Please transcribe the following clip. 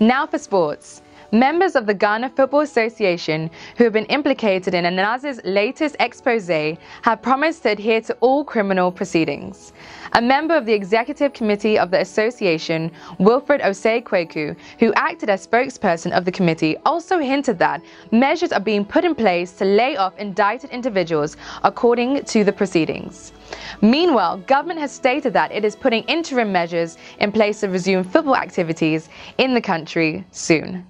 Now for sports. Members of the Ghana Football Association who have been implicated in Anas's latest expose have promised to adhere to all criminal proceedings. A member of the executive committee of the association, Wilfred Osei Kwaku, who acted as spokesperson of the committee, also hinted that measures are being put in place to lay off indicted individuals according to the proceedings. Meanwhile, government has stated that it is putting interim measures in place to resume football activities in the country soon.